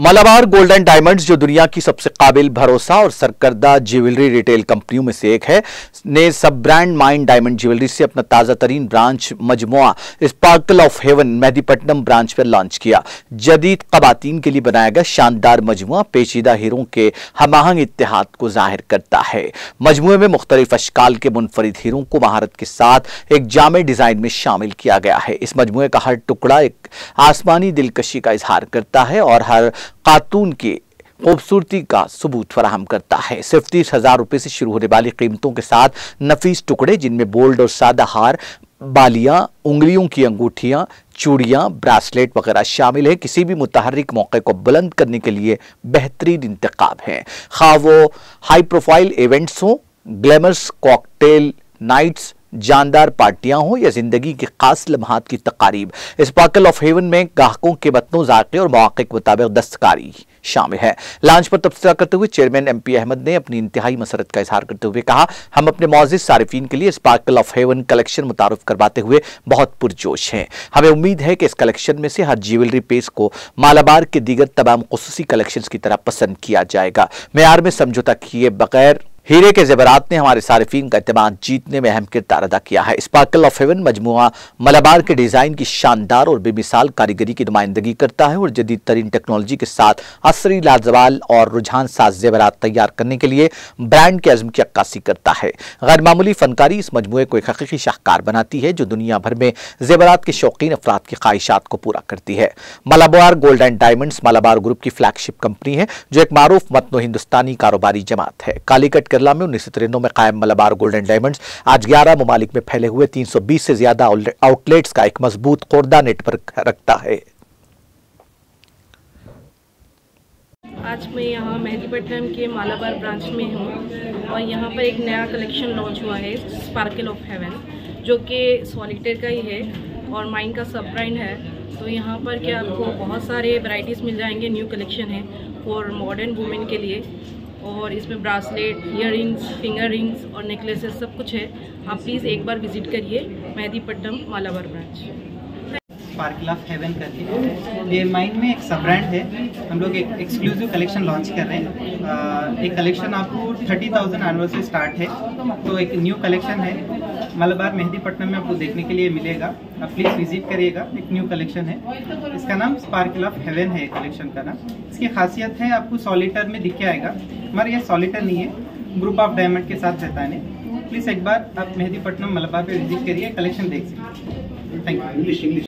Malabar gold and diamonds, जो दुनिया की सबसे काबिल भरोसा और सरकर्दा ज्वेलरी रिटेल कंपनियों में से एक है, ने सब ब्रांड माइंड डायमंड ज्वेलरी से अपना ताज़ा तरीन ब्रांच मजमुआ sparkle of heaven Mehdipatnam branch पर लॉन्च किया। जदीद खवातीन के लिए बनाया गया शानदार मजमुआ पेचीदा हीरों के हमाहंग इत्तेहाद को जाहिर करता है। मजमुए में मुख्तलिफ अशकाल के मुनफरिद हीरों को महारत के साथ एक जामे डिज़ाइन में शामिल किया गया है। इस मजमुए का हर टुकड़ा एक आसमानी दिलकशी का इजहार करता है और हर खातून की खूबसूरती का सबूत फराहम करता है। सिर्फ 30,000 रुपये से शुरू होने वाली कीमतों के साथ नफीस टुकड़े, जिनमें बोल्ड और सादा हार, बालियां, उंगलियों की अंगूठियां, चूड़ियां, ब्रासलेट वगैरह शामिल है, किसी भी मुतहर्रिक मौके को बुलंद करने के लिए बेहतरीन इंतखाब है। खा वो हाई प्रोफाइल इवेंट्स हों, ग्लैमरस कॉकटेल नाइट्स, जानदार पार्टियां हों या जिंदगी के खास लम्हात की तकारीब, स्पार्कल ऑफ हेवन में ग्राहकों के मतनों, जायके और मौके के मुताबिक दस्तकारी शामिल है। लॉन्च पर तबसरा करते हुए चेयरमैन एम पी अहमद ने अपनी इंतहाई मसरत का इजहार करते हुए कहा, हम अपने मौजूद सार्फिन के लिए स्पार्कल ऑफ हेवन कलेक्शन मुतारफ करवाते हुए बहुत पुरजोश हैं। हमें उम्मीद है कि इस कलेक्शन में से हर ज्वेलरी पीस को मालाबार के दीगर तमाम खसूसी कलेक्शंस की तरह पसंद किया जाएगा। मयार में समझौता किए बगैर हीरे के ज़ेवरात ने हमारे सार्फिन का इत्मीनान जीतने में अहम किरदार अदा किया है। स्पार्कल ऑफ हेवन मजमुआ मलाबार के डिज़ाइन की शानदार और बेमिसाल कारीगरी की नुमाइंदगी करता है और जदीद तरीन टेक्नोलॉजी के साथ असरी, लाजवाल और रुझान साज ज़ेवरात तैयार करने के लिए ब्रांड के अज़्म की अक्कासी करता है। गैरमामूली फ़नकारी इस मजमुए को एक हकीकी शाहकार बनाती है, जो दुनिया भर में ज़ेवरात के शौकीन अफराद की ख्वाहिशात को पूरा करती है। Malabar gold and diamonds Malabar group की फ्लैगशिप कंपनी है, जो एक मारूफ मतनो हिंदुस्तानी कारोबारी जमात है। कालीकट में 1993 में कायम मलाबार गोल्ड एंड डायमंड्स आज 11 ममालिक में फैले हुए 320 से ज्यादा आउटलेट्स का एक मजबूत खोरदा नेटवर्क रखता है। आज मैं यहाँ मेहदीपट्टनम के मालाबार ब्रांच में हूँ और यहाँ पर एक नया कलेक्शन लॉन्च हुआ है स्पार्कल ऑफ हेवन, जो कि सॉलिटेयर का ही है और माइंड का सब ब्रांड है। तो यहाँ पर क्या आपको बहुत सारे वैरायटीज मिल जाएंगे। न्यू कलेक्शन है फॉर मॉडर्न वुमेन के लिए और इसमें bracelet, ear rings, finger rings और नेकलेसेस सब कुछ है। आप प्लीज़ एक बार विजिट करिए Mehdipatnam Malabar branch. Sparkle of heaven करके ये माइंड में एक सब ब्रांड है। हम लोग एक एक्सक्लूसिव कलेक्शन लॉन्च कर रहे हैं। एक कलेक्शन आपको 30,000 आनवर से स्टार्ट है, तो एक न्यू कलेक्शन है मलाबार मेहदीपट्टनम में आपको देखने के लिए मिलेगा। आप प्लीज़ विजिट करिएगा। एक न्यू कलेक्शन है, इसका नाम स्पार्कल ऑफ हेवन है कलेक्शन का नाम। इसकी खासियत है आपको सॉलिटर में दिख के आएगा, मगर ये सॉलिटर नहीं है, ग्रुप ऑफ डायमंड के साथ रहता है। प्लीज़ एक बार आप मेहदीपट्टनम मलाबार पे विजिट करिए, कलेक्शन देख सकते हैं। Thank you.